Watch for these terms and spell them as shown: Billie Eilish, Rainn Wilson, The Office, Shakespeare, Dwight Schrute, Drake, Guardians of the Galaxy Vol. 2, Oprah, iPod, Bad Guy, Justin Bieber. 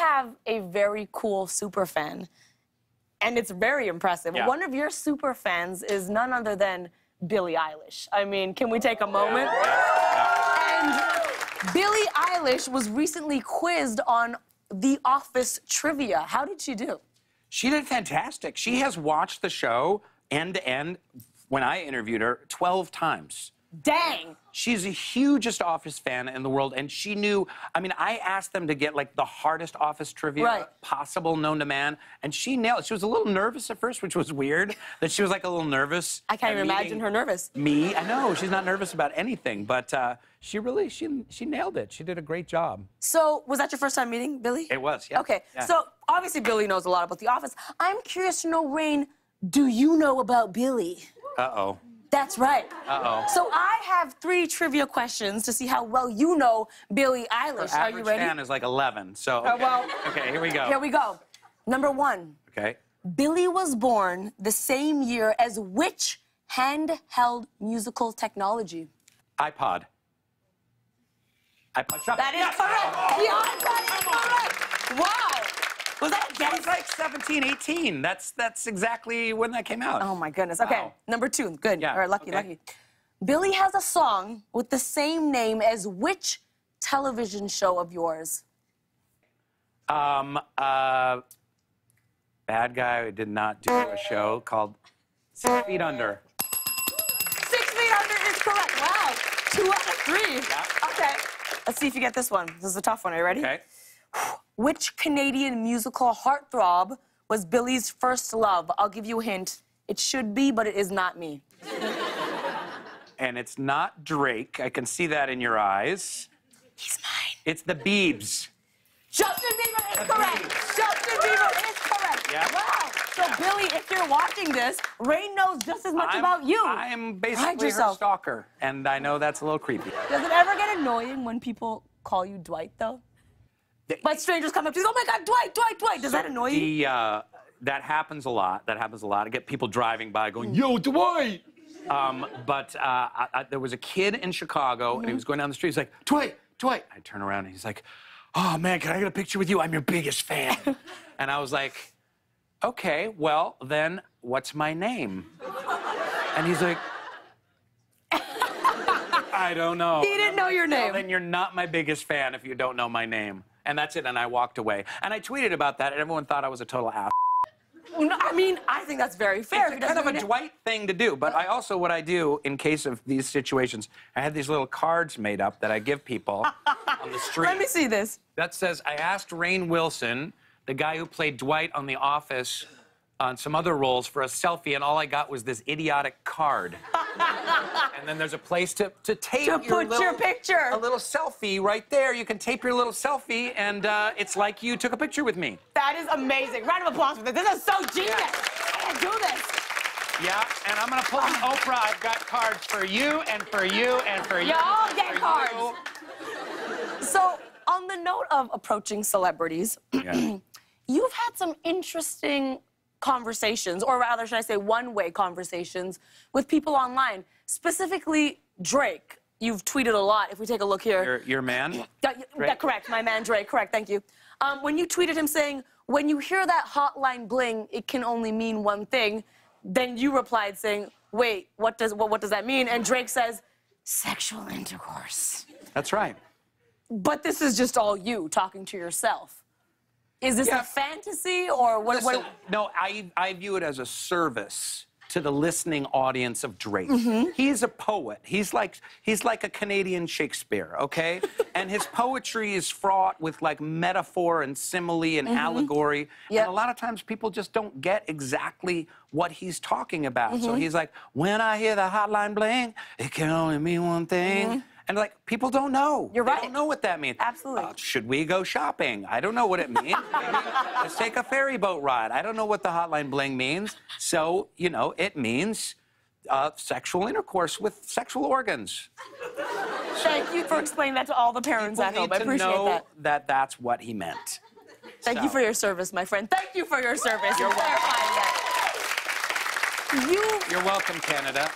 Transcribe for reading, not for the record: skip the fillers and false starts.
have a very cool super fan, and it's very impressive. Yeah. One of your super fans is none other than Billie Eilish. I mean, can we take a moment? Yeah. And Billie Eilish was recently quizzed on The Office trivia. How did she do? She did fantastic. She has watched the show end to end, when I interviewed her, 12 times. Dang! She's the hugest Office fan in the world, and she knew. I mean, I asked them to get, like, the hardest Office trivia possible known to man, and she nailed it. She was a little nervous at first, which was weird, that she was, like, a little nervous. I can't even imagine her nervous. Me? I know. She's not nervous about anything, but she really, she nailed it. She did a great job. So, was that your first time meeting Billie? It was, yeah. Okay, so, obviously, Billie knows a lot about The Office. I'm curious to know, Rainn, do you know about Billie? Uh-oh. That's right. Uh-oh. So I have 3 trivia questions to see how well you know Billie Eilish. Are you ready? Her average fan is like 11, so... Okay. Well, okay, here we go. Here we go. Number 1. Okay. Billie was born the same year as which handheld musical technology? iPod. iPod Shuffle. That is correct. The iPod is correct. Wow. Was that a guess? It was like 17, 18. That's exactly when that came out. Oh, my goodness. Okay, wow. Number 2. Good. Yeah. All right, lucky, lucky. Billie has a song with the same name as which television show of yours? Bad Guy did not do a show called 6 Feet Under. 6 Feet Under is correct. Wow. 2 out of 3. Yeah. Okay. Let's see if you get this one. This is a tough one. Are you ready? Okay. Which Canadian musical heartthrob was Billie's first love? I'll give you a hint. It should be, but it is not me. And it's not Drake. I can see that in your eyes. He's mine. It's the Biebs. Justin Bieber is correct. Biebs. Justin Bieber is correct. Yep. Wow. So, Billie, if you're watching this, Rainn knows just as much about you. I'm basically her stalker, and I know that's a little creepy. Does it ever get annoying when people call you Dwight, though? But strangers come up to you, oh my God, Dwight, Dwight, Dwight. Does that annoy you? That happens a lot. That happens a lot. I get people driving by going, yo, Dwight. There was a kid in Chicago, and he was going down the street. He's like, Dwight, Dwight. I turn around, and he's like, oh, man, can I get a picture with you? I'm your biggest fan. And I was like, okay, well, then what's my name? And he's like, I don't know. He didn't know your name. Then you're not my biggest fan if you don't know my name. And that's it, and I walked away. And I tweeted about that, and everyone thought I was a total ass. No, I mean, I think that's very fair. It's kind of a Dwight thing to do, but I also, what I do in case of these situations, I have these little cards made up that I give people on the street. Let me see this. That says, I asked Rainn Wilson, the guy who played Dwight on The Office, on some other roles for a selfie, and all I got was this idiotic card. And then there's a place to tape your your picture. A little selfie right there. You can tape your little selfie, and it's like you took a picture with me. That is amazing. Round of applause for this. This is so genius. Yeah. I gotta do this. Yeah, and I'm gonna pull an Oprah. I've got cards for you, and for you, and for you. Y'all get cards. You. So, on the note of approaching celebrities, you've had some interesting conversations, or rather, should I say, one-way conversations with people online, specifically Drake. You've tweeted a lot. If we take a look here. Your man? Correct. My man Drake. Correct. Thank you. When you tweeted him saying, when you hear that hotline bling, it can only mean one thing, then you replied saying, wait, what does that mean? And Drake says, sexual intercourse. That's right. But this is just all you talking to yourself. Is this a fantasy, or what? Listen, no, I view it as a service to the listening audience of Drake. He's a poet. He's like a Canadian Shakespeare, okay? And his poetry is fraught with, like, metaphor and simile and allegory. Yep. And a lot of times people just don't get exactly what he's talking about. So he's like, when I hear the hotline bling, it can only mean one thing. And, like, people don't know. You're right. They don't know what that means. Absolutely. Should we go shopping? I don't know what it means. Let's take a ferry boat ride. I don't know what the hotline bling means. So, you know, it means sexual intercourse with sexual organs. Thank you for explaining that to all the parents at home. I appreciate that. People need to know that that's what he meant. Thank you for your service, my friend. Thank you for your service. You're welcome. You're welcome, Canada.